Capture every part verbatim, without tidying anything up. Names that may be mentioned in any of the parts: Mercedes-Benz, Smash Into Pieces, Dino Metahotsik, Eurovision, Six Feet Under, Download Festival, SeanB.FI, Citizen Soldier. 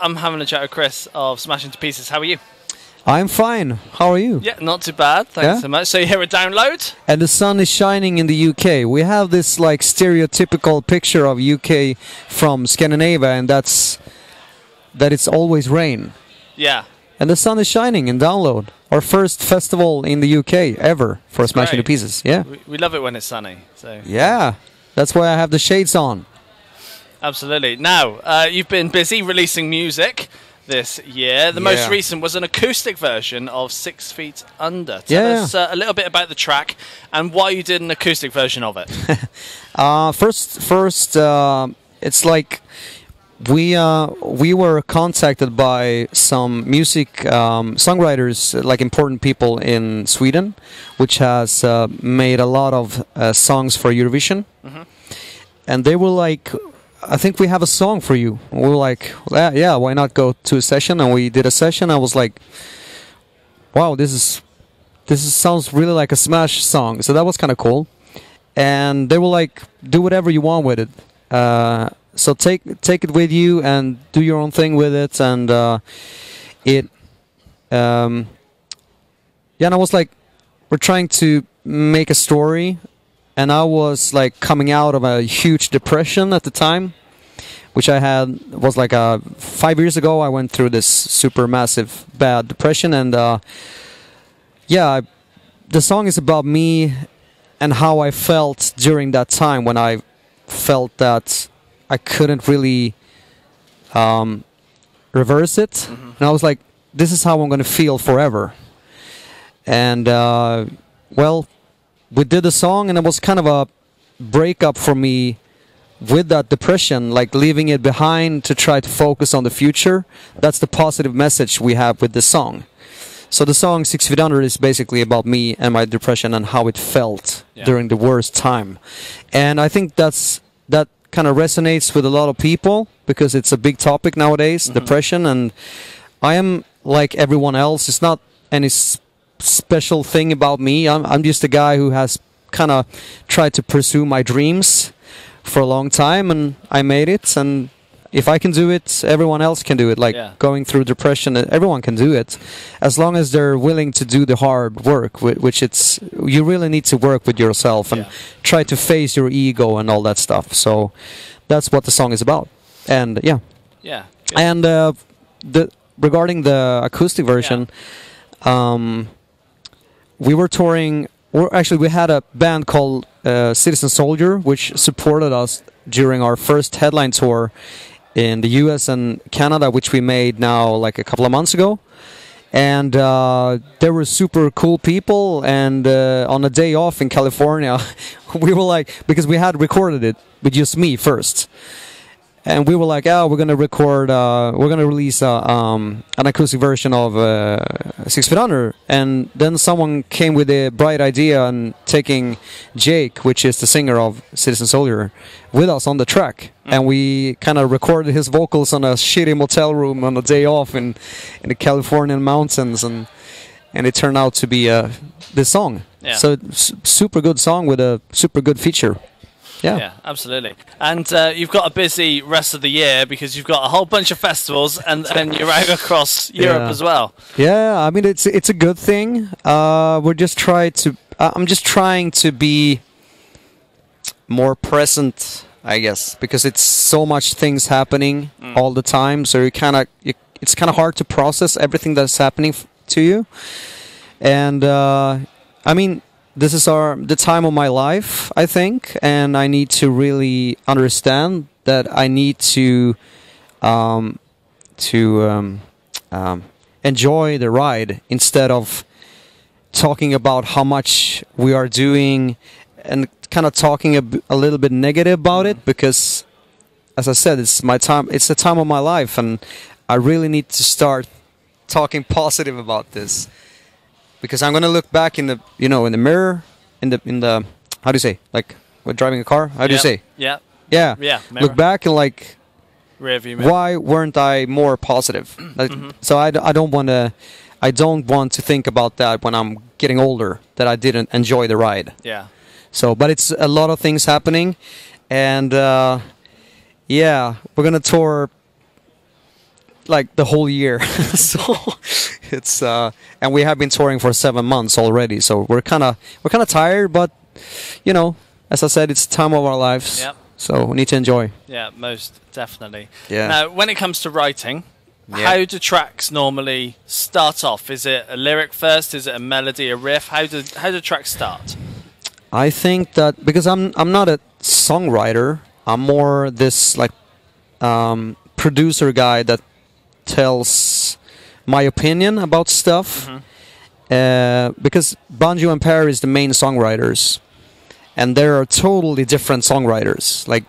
I'm having a chat with Chris of Smash Into Pieces. How are you? I'm fine. How are you? Yeah, not too bad. Thanks yeah? so much. So you're here at Download? And the sun is shining in the U K. We have this like stereotypical picture of U K from Scandinavia, and that's that it's always rain. Yeah. And the sun is shining in Download. Our first festival in the U K ever for that's Smash Into Pieces. Yeah. We, we love it when it's sunny. So. Yeah. That's why I have the shades on. Absolutely. Now, uh, you've been busy releasing music this year. The yeah. most recent was an acoustic version of Six Feet Under. Tell yeah. us uh, a little bit about the track and why you did an acoustic version of it. uh, first, first, uh, it's like we uh, we were contacted by some music um, songwriters, like important people in Sweden, which has uh, made a lot of uh, songs for Eurovision, mm-hmm. and they were like, I think we have a song for you. We were like, yeah, why not go to a session? And we did a session. I was like, wow, this is this is, sounds really like a Smash song. So that was kind of cool. And they were like, do whatever you want with it. Uh, so take take it with you and do your own thing with it. And uh, it, um, yeah. And I was like, we're trying to make a story. And I was like coming out of a huge depression at the time, which I had was like a, five years ago. I went through this super massive bad depression, and uh, yeah, I, the song is about me and how I felt during that time when I felt that I couldn't really um, reverse it, mm-hmm. and I was like, "This is how I'm going to feel forever." And uh, well. We did a song, and it was kind of a breakup for me with that depression, like leaving it behind to try to focus on the future. That's the positive message we have with the song. So the song Six Feet Under is basically about me and my depression and how it felt yeah. during the worst time. And I think that's that kind of resonates with a lot of people because it's a big topic nowadays, mm-hmm. depression. And I am like everyone else. It's not any special thing about me. I'm, I'm just a guy who has kind of tried to pursue my dreams for a long time, and I made it, and if I can do it, everyone else can do it. Like yeah. going through depression, everyone can do it as long as they're willing to do the hard work, which it's you really need to work with yourself and yeah. try to face your ego and all that stuff. So that's what the song is about. And yeah yeah good. And uh, the regarding the acoustic version, yeah. um we were touring, or actually we had a band called uh, Citizen Soldier, which supported us during our first headline tour in the U S and Canada, which we made now like a couple of months ago. And uh, they were super cool people, and uh, on a day off in California, we were like, because we had recorded it with just me first. And we were like, oh, we're gonna record, uh, we're gonna release uh, um, an acoustic version of uh, Six Feet Under. And then someone came with a bright idea and taking Jake, which is the singer of Citizen Soldier, with us on the track. Mm. And we kind of recorded his vocals on a shitty motel room on a day off in, in the Californian mountains. And and it turned out to be uh, this song. Yeah. So it's a super good song with a super good feature. Yeah. yeah, absolutely. And uh, you've got a busy rest of the year because you've got a whole bunch of festivals, and then you're out across Europe yeah. as well. Yeah, I mean it's it's a good thing. Uh, we're just trying to. I'm just trying to be more present, I guess, because it's so much things happening mm. all the time. So you kind of it's kind of hard to process everything that's happening f to you. And uh, I mean. This is our the time of my life, I think, and I need to really understand that I need to um, to um, um, enjoy the ride instead of talking about how much we are doing and kind of talking a, a little bit negative about it. Because, as I said, it's my time. It's the time of my life, and I really need to start talking positive about this. Because I'm gonna look back in the you know in the mirror in the in the how do you say like we're driving a car how do yeah. you say yeah yeah yeah mirror. Look back and like rearview mirror. Why weren't I more positive? Like, mm-hmm. So I, I don't want to I don't want to think about that when I'm getting older, that I didn't enjoy the ride. Yeah. So but it's a lot of things happening, and uh, yeah, we're gonna tour like the whole year. So it's uh, and we have been touring for seven months already. So we're kind of we're kind of tired, but you know, as I said, it's the time of our lives. Yep. So we need to enjoy. Yeah, most definitely. Yeah. Now, when it comes to writing, yeah. how do tracks normally start off? Is it a lyric first? Is it a melody, a riff? How do how do tracks start? I think that because I'm I'm not a songwriter. I'm more this like um, producer guy that tells my opinion about stuff. Mm-hmm. Uh, because Banjo and Per is the main songwriters. And there are totally different songwriters. Like,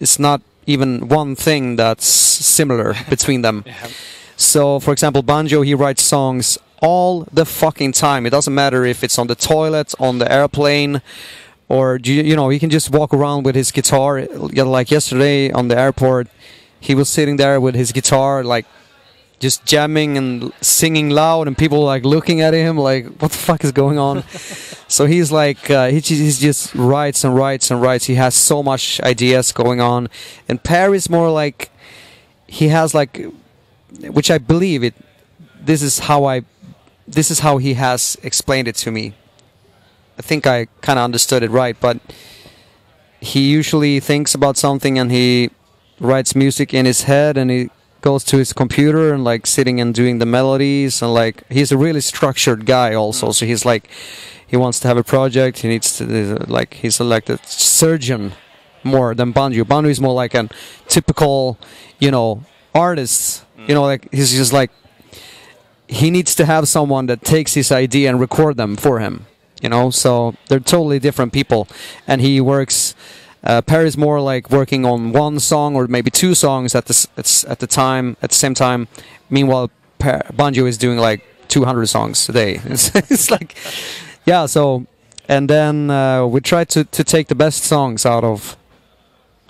it's not even one thing that's similar between them. Yeah. So, for example, Banjo, he writes songs all the fucking time. It doesn't matter if it's on the toilet, on the airplane, or, you, you know, he can just walk around with his guitar. Like yesterday on the airport, he was sitting there with his guitar, like, just jamming and singing loud, and people like looking at him like, what the fuck is going on? So he's like, uh, he he's just writes and writes and writes. He has so much ideas going on. And Per is more like, he has like, which I believe it, this is how I, this is how he has explained it to me. I think I kind of understood it right, but he usually thinks about something and he writes music in his head, and he goes to his computer and like sitting and doing the melodies, and like he's a really structured guy also. So he's like, he wants to have a project, he needs to like, he's like a surgeon more than Banjo. Banjo is more like a typical, you know, artist, you know, like he's just like, he needs to have someone that takes his idea and record them for him, you know. So they're totally different people, and he works. Uh, Per is more like working on one song or maybe two songs at the s at the time at the same time. Meanwhile, Per, Banjo is doing like two hundred songs a day. It's, it's like, yeah. So, and then uh, we try to to take the best songs out of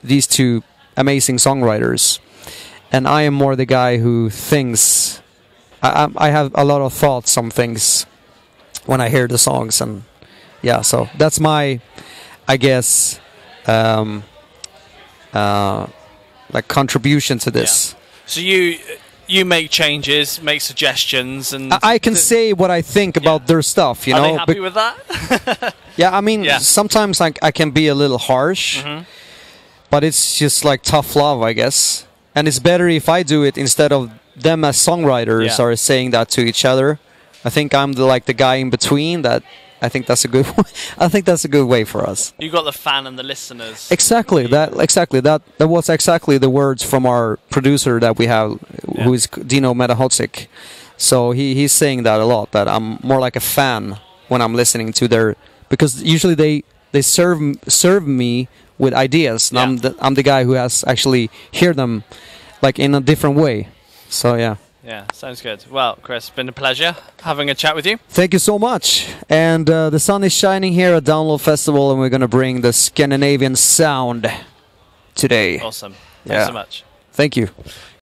these two amazing songwriters. And I am more the guy who thinks. I I have a lot of thoughts on things when I hear the songs, and yeah. So that's my, I guess. Um, uh, like contribution to this. Yeah. So you you make changes, make suggestions, and I, I can say what I think about yeah. their stuff. You Are know, they happy Be with that? Yeah, I mean, yeah. sometimes like I can be a little harsh, mm-hmm. but it's just like tough love, I guess. And it's better if I do it instead of them as songwriters yeah. are saying that to each other. I think I'm the, like the guy in between that. I think that's a good. I think that's a good way for us. You got the fan and the listeners. Exactly that. Exactly that. That was exactly the words from our producer that we have, yeah. who is Dino Metahotsik. So he he's saying that a lot. That I'm more like a fan when I'm listening to their, because usually they they serve serve me with ideas. And yeah. I'm the, I'm the guy who has actually hear them, like in a different way. So yeah. Yeah, sounds good. Well, Chris, been a pleasure having a chat with you. Thank you so much. And uh, the sun is shining here at Download Festival, and we're going to bring the Scandinavian sound today. Awesome. Thanks yeah. so much. Thank you.